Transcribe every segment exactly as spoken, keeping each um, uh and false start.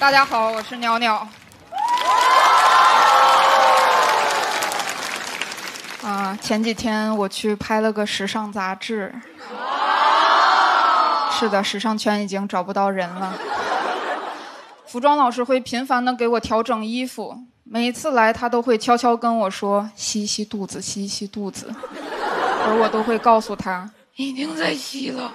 大家好，我是鸟鸟。啊，前几天我去拍了个时尚杂志。是的，时尚圈已经找不到人了。服装老师会频繁的给我调整衣服，每一次来他都会悄悄跟我说吸吸肚子，吸吸肚子，而我都会告诉他已经在吸了。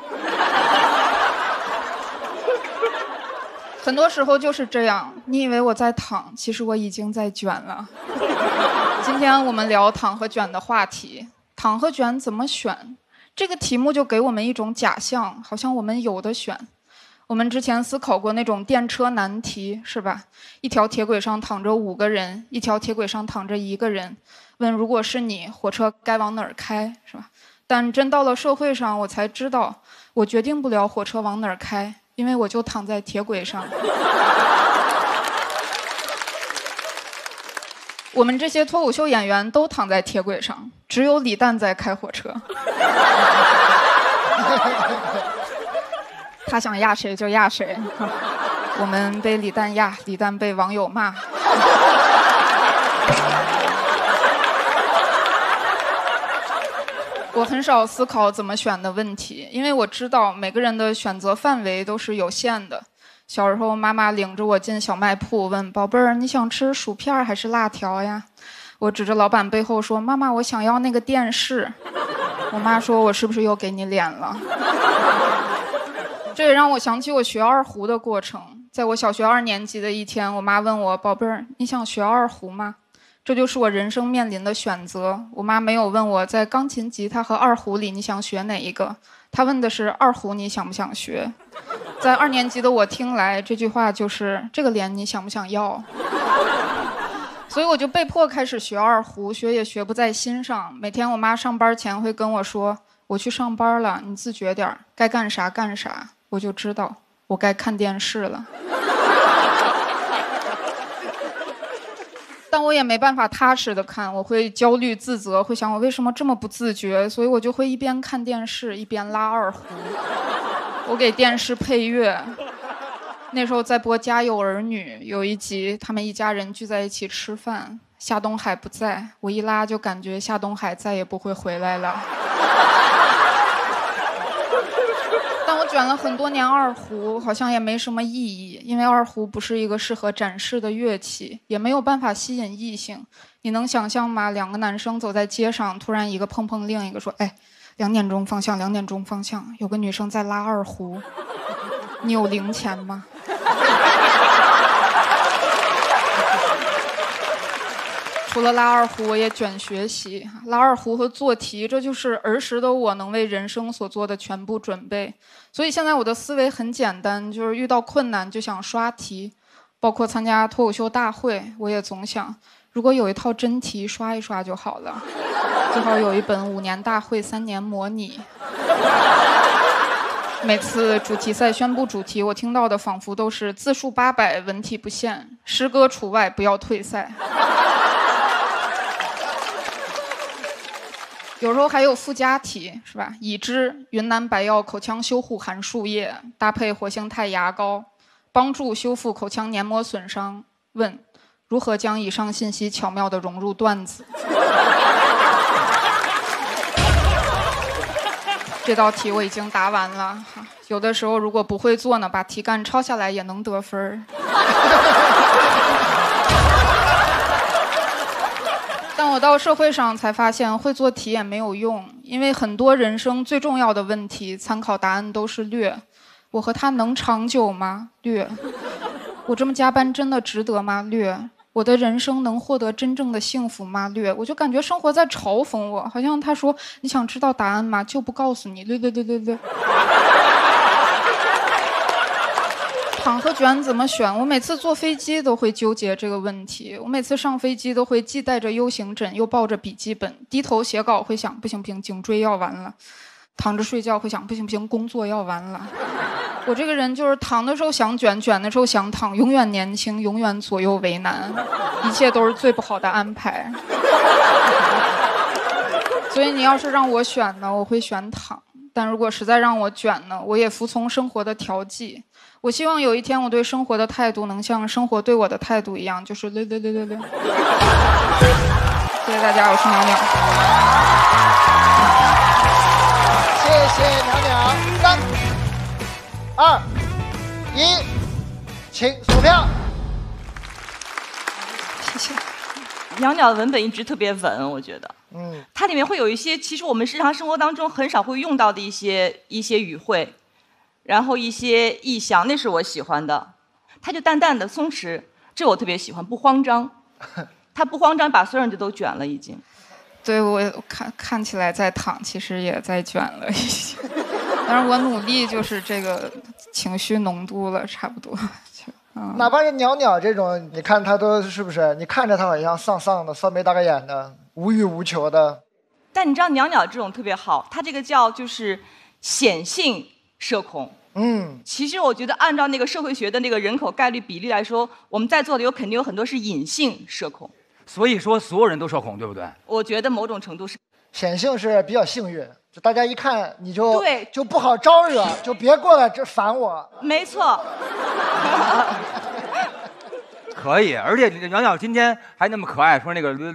很多时候就是这样，你以为我在躺，其实我已经在卷了。今天我们聊躺和卷的话题，躺和卷怎么选？这个题目就给我们一种假象，好像我们有的选。我们之前思考过那种电车难题，是吧？一条铁轨上躺着五个人，一条铁轨上躺着一个人。问如果是你，火车该往哪儿开，是吧？但真到了社会上，我才知道，我决定不了火车往哪儿开，因为我就躺在铁轨上。我们这些脱口秀演员都躺在铁轨上，只有李诞在开火车。他想压谁就压谁，我们被李诞压，李诞被网友骂。我很少思考怎么选的问题，因为我知道每个人的选择范围都是有限的。小时候妈妈领着我进小卖铺问宝贝儿，你想吃薯片还是辣条呀？我指着老板背后说妈妈，我想要那个电视。我妈说我是不是又给你脸了？这也让我想起我学二胡的过程。在我小学二年级的一天，我妈问我宝贝儿，你想学二胡吗？这就是我人生面临的选择。我妈没有问我在钢琴、吉他和二胡里你想学哪一个，她问的是二胡你想不想学。在二年级的我听来，这句话就是这个脸你想不想要。所以我就被迫开始学二胡，学也学不在心上。每天我妈上班前会跟我说，我去上班了，你自觉点，该干啥干啥。我就知道我该看电视了。但我也没办法踏实的看，我会焦虑自责，会想我为什么这么不自觉，所以我就会一边看电视一边拉二胡。我给电视配乐，那时候在播《家有儿女》，有一集他们一家人聚在一起吃饭，夏东海不在，我一拉就感觉夏东海再也不会回来了。但我卷了很多年二胡，好像也没什么意义，因为二胡不是一个适合展示的乐器，也没有办法吸引异性。你能想象吗？两个男生走在街上，突然一个碰碰另一个说：“哎，两点钟方向，两点钟方向，有个女生在拉二胡，你有零钱吗？”除了拉二胡，我也卷学习，拉二胡和做题，这就是儿时的我能为人生所做的全部准备。所以现在我的思维很简单，就是遇到困难就想刷题，包括参加脱口秀大会，我也总想，如果有一套真题刷一刷就好了，最好有一本五年大会三年模拟。每次主题赛宣布主题，我听到的仿佛都是字数八百，文体不限，诗歌除外，不要退赛。有时候还有附加题，是吧？已知云南白药口腔修护含树液搭配活性炭牙膏，帮助修复口腔黏膜损伤。问如何将以上信息巧妙地融入段子？这道题我已经答完了。有的时候如果不会做呢，把题干抄下来也能得分。但我到社会上才发现，会做题也没有用，因为很多人生最重要的问题，参考答案都是略。我和他能长久吗？略。我这么加班真的值得吗？略。我的人生能获得真正的幸福吗？略。我就感觉生活在嘲讽我，好像他说你想知道答案吗？就不告诉你。略略略略略。躺和卷怎么选？我每次坐飞机都会纠结这个问题。我每次上飞机都会既带着 U 型枕又抱着笔记本，低头写稿会想不行不行，颈椎要完了；躺着睡觉会想不行不行，工作要完了。我这个人就是躺的时候想卷，卷的时候想躺，永远年轻，永远左右为难，一切都是最不好的安排。所以你要是让我选呢，我会选躺。但如果实在让我卷呢，我也服从生活的调剂。我希望有一天我对生活的态度能像生活对我的态度一样，就是溜溜溜溜溜。谢谢大家，我是淼淼。谢谢淼淼。三、二、一，请锁票。谢谢。淼淼的文本一直特别稳，我觉得。 嗯，它里面会有一些，其实我们日常生活当中很少会用到的一些一些语汇，然后一些意象，那是我喜欢的。它就淡淡的松弛，这我特别喜欢，不慌张。它不慌张，把所有人都卷了已经。对，我看看起来在躺，其实也在卷了已经。但是我努力就是这个情绪浓度了，差不多。嗯、哪怕是袅袅这种，你看他都是不是？你看着他好像丧丧的、酸眉大个眼的。 无欲无求的，但你知道袅袅这种特别好，它这个叫就是显性社恐。嗯，其实我觉得按照那个社会学的那个人口概率比例来说，我们在座的有肯定有很多是隐性社恐。所以说所有人都社恐，对不对？我觉得某种程度是显性是比较幸运，就大家一看你就对就不好招惹，就别过来这烦我。没错。可以，而且淼淼今天还那么可爱，说那个，就是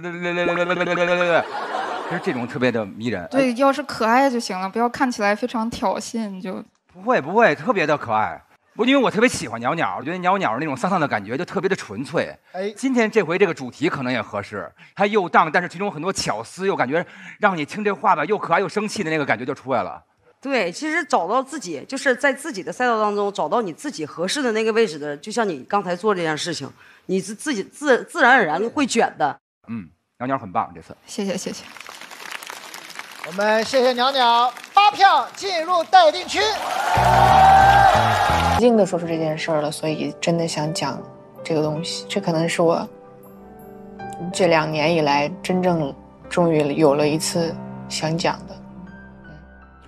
这种特别的迷人。对，要是可爱就行了，不要看起来非常挑衅就。不会不会，特别的可爱。我因为我特别喜欢淼淼，我觉得淼淼那种丧丧的感觉就特别的纯粹。哎，今天这回这个主题可能也合适，它又荡，但是其中很多巧思，又感觉让你听这话吧，又可爱又生气的那个感觉就出来了。 对，其实找到自己，就是在自己的赛道当中找到你自己合适的那个位置的，就像你刚才做这件事情，你是自己自自然而然会卷的。嗯，淼淼很棒，这次谢谢谢谢。我们谢谢淼淼，八票进入待定区。硬的说出这件事儿了，所以真的想讲这个东西，这可能是我这两年以来真正终于有了一次想讲的。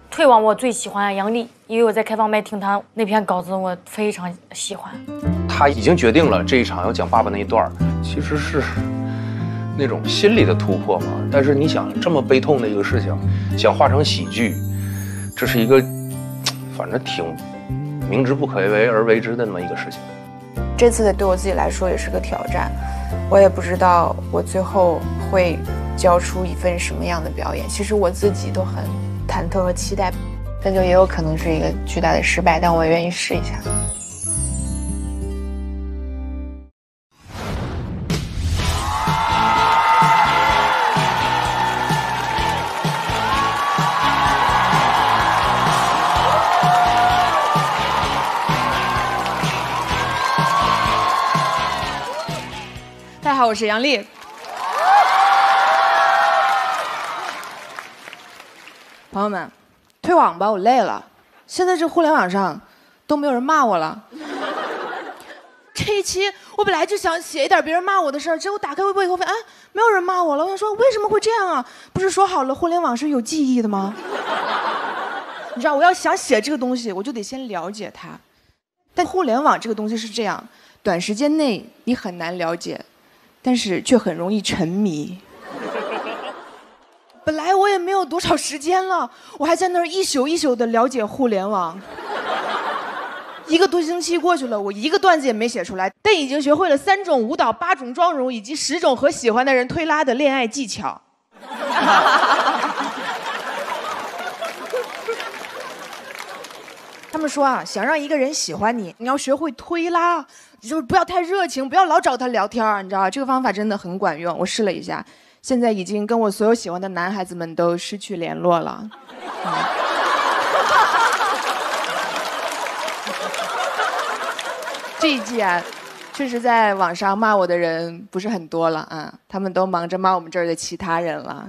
退网我最喜欢杨笠，因为我在开放麦听她那篇稿子，我非常喜欢。她已经决定了这一场要讲爸爸那一段，其实是那种心理的突破嘛。但是你想，这么悲痛的一个事情，想化成喜剧，这是一个反正挺明知不可为而为之的那么一个事情。这次对我自己来说也是个挑战，我也不知道我最后会交出一份什么样的表演。其实我自己都很 忐忑和期待，但就也有可能是一个巨大的失败，但我也愿意试一下。大家好，我是杨笠。 朋友们，退网吧，我累了。现在这互联网上都没有人骂我了。这一期我本来就想写一点别人骂我的事儿，结果打开微博以后发现，哎，没有人骂我了。我想说，为什么会这样啊？不是说好了互联网是有记忆的吗？你知道，我要想写这个东西，我就得先了解它。但互联网这个东西是这样，短时间内你很难了解，但是却很容易沉迷。 本来我也没有多少时间了，我还在那儿一宿一宿的了解互联网。一个多星期过去了，我一个段子也没写出来，但已经学会了三种舞蹈、八种妆容以及十种和喜欢的人推拉的恋爱技巧。他们说啊，想让一个人喜欢你，你要学会推拉，就是不要太热情，不要老找他聊天，你知道吧？这个方法真的很管用，我试了一下。 现在已经跟我所有喜欢的男孩子们都失去联络了。嗯、这一季啊，确实在网上骂我的人不是很多了啊，他们都忙着骂我们这儿的其他人了。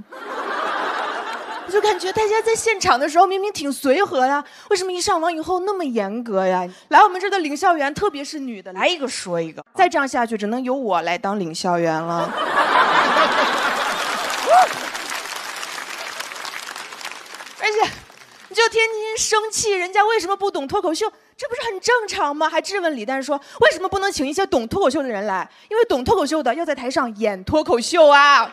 我就感觉大家在现场的时候明明挺随和呀，为什么一上网以后那么严格呀？来我们这儿的领笑员，特别是女的，来一个说一个。再这样下去，只能由我来当领笑员了。而且，你就天天生气，人家为什么不懂脱口秀？这不是很正常吗？还质问李诞说，为什么不能请一些懂脱口秀的人来？因为懂脱口秀的要在台上演脱口秀啊！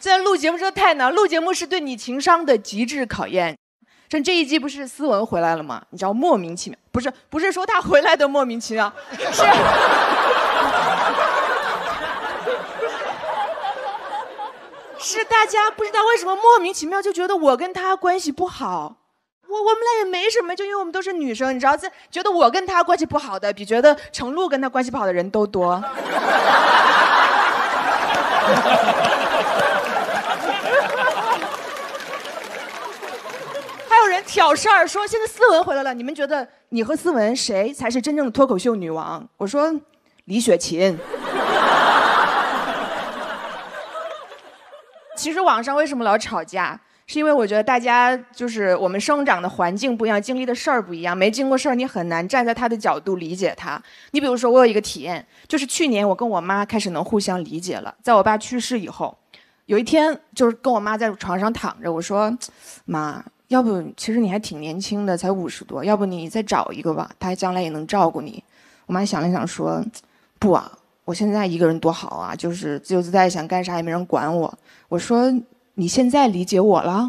这录节目真的太难，录节目是对你情商的极致考验。像这一季不是思文回来了吗？你知道莫名其妙，不是不是说他回来的莫名其妙，是。是大家不知道为什么莫名其妙就觉得我跟他关系不好，我我们俩也没什么，就因为我们都是女生，你知道，这觉得我跟他关系不好的比觉得程璐跟他关系不好的人都多。还有人挑事儿说现在思文回来了，你们觉得你和思文谁才是真正的脱口秀女王？我说李雪琴。其实网上为什么老吵架，是因为我觉得大家就是我们生长的环境不一样，经历的事儿不一样，没经过事儿你很难站在他的角度理解他。你比如说我有一个体验，就是去年我跟我妈开始能互相理解了。在我爸去世以后，有一天就是跟我妈在床上躺着，我说妈，要不其实你还挺年轻的，才五十多，要不你再找一个吧，他将来也能照顾你。我妈想了想说，不啊，我现在一个人多好啊，就是自由自在，想干啥也没人管我。我说你现在理解我了？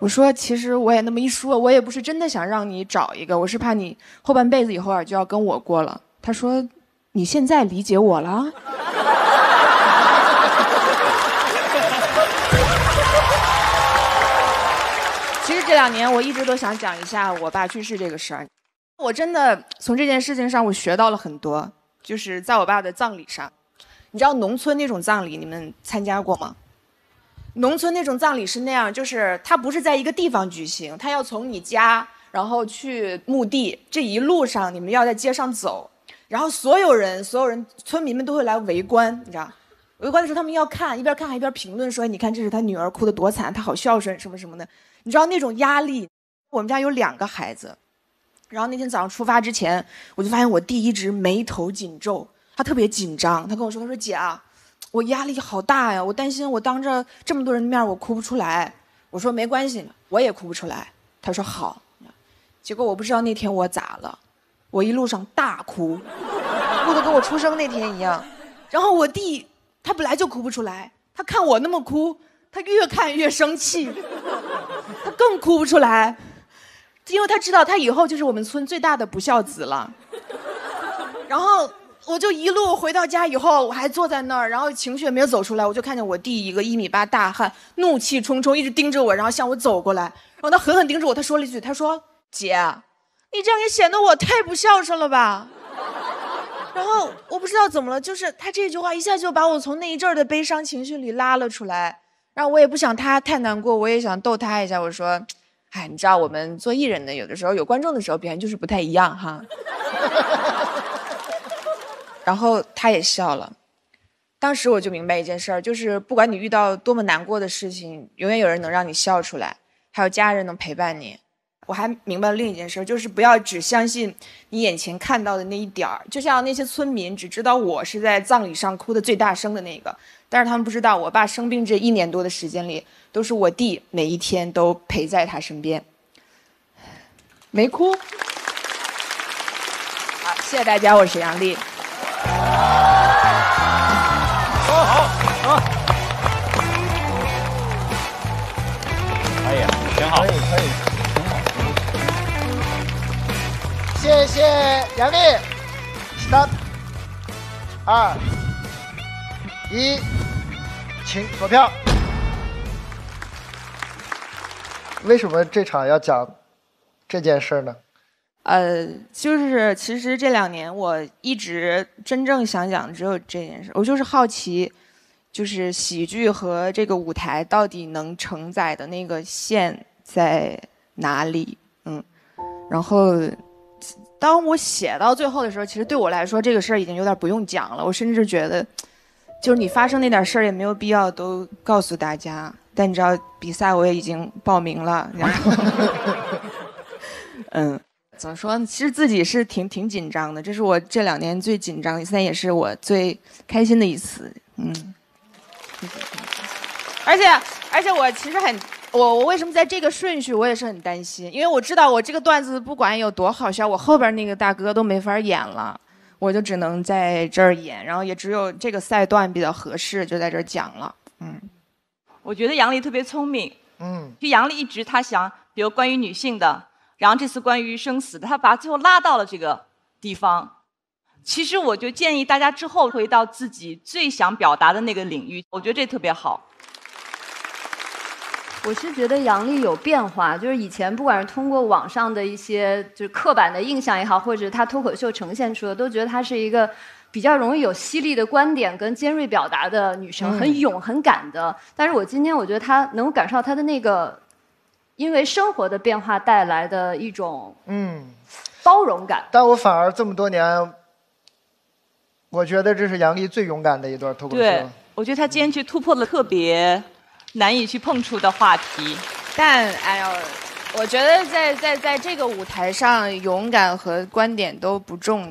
我说其实我也那么一说，我也不是真的想让你找一个，我是怕你后半辈子以后啊就要跟我过了。他说你现在理解我了？其实这两年我一直都想讲一下我爸去世这个事儿。我真的从这件事情上我学到了很多，就是在我爸的葬礼上，你知道农村那种葬礼你们参加过吗？农村那种葬礼是那样，就是它不是在一个地方举行，它要从你家然后去墓地，这一路上你们要在街上走，然后所有人所有人村民们都会来围观，你知道，围观的时候他们要看，一边看还一边评论说，你看这是他女儿哭得多惨，他好孝顺什么什么的，你知道那种压力。我们家有两个孩子，然后那天早上出发之前，我就发现我弟一直眉头紧皱，他特别紧张。他跟我说：“他说姐啊，我压力好大呀，我担心我当着这么多人的面我哭不出来。”我说：“没关系，我也哭不出来。”他说：“好。”结果我不知道那天我咋了，我一路上大哭，哭得跟我出生那天一样。然后我弟他本来就哭不出来，他看我那么哭，他越看越生气，他更哭不出来。因为他知道他以后就是我们村最大的不孝子了。然后我就一路回到家以后，我还坐在那儿，然后情绪也没有走出来，我就看见我弟一个一米八大汉怒气冲冲一直盯着我，然后向我走过来，然后他狠狠盯着我，他说了一句，他说姐，你这样也显得我太不孝顺了吧。然后我不知道怎么了，就是他这句话一下就把我从那一阵儿的悲伤情绪里拉了出来，然后我也不想他太难过，我也想逗他一下，我说哎，你知道我们做艺人的有的时候有观众的时候表现就是不太一样哈。然后他也笑了。当时我就明白一件事儿，就是不管你遇到多么难过的事情，永远有人能让你笑出来，还有家人能陪伴你。我还明白了另一件事，就是不要只相信你眼前看到的那一点儿。就像那些村民只知道我是在葬礼上哭得最大声的那个，但是他们不知道我爸生病这一年多的时间里，都是我弟每一天都陪在他身边，没哭。好，谢谢大家，我是杨丽。好好好，可以，挺好，可以可以，挺好。谢谢杨丽。三、二、一，请投票。为什么这场要讲这件事呢？呃，就是其实这两年我一直真正想讲的只有这件事。我就是好奇，就是喜剧和这个舞台到底能承载的那个线在哪里？嗯，然后当我写到最后的时候，其实对我来说这个事儿已经有点不用讲了。我甚至觉得，就是你发生那点事儿也没有必要都告诉大家。但你知道比赛我也已经报名了，然后嗯，怎么说呢，其实自己是挺挺紧张的，这是我这两年最紧张的一次，也是我最开心的一次。嗯，而且而且我其实很我我为什么在这个顺序我也是很担心，因为我知道我这个段子不管有多好笑，我后边那个大哥都没法演了，我就只能在这儿演，然后也只有这个赛段比较合适，就在这儿讲了。嗯，我觉得杨笠特别聪明。嗯，就杨笠一直他想，比如关于女性的，然后这次关于生死的，他把最后拉到了这个地方。其实我就建议大家之后回到自己最想表达的那个领域，我觉得这特别好。我是觉得杨笠有变化，就是以前不管是通过网上的一些就是刻板的印象也好，或者他脱口秀呈现出的，都觉得他是一个比较容易有犀利的观点跟尖锐表达的女生，很勇很敢的。但是我今天我觉得他能够感受到他的那个，因为生活的变化带来的一种嗯包容感。但我反而这么多年，我觉得这是杨笠最勇敢的一段脱口秀。对，我觉得他今天去突破了特别难以去碰触的话题，但哎呦，我觉得在在在这个舞台上，勇敢和观点都不重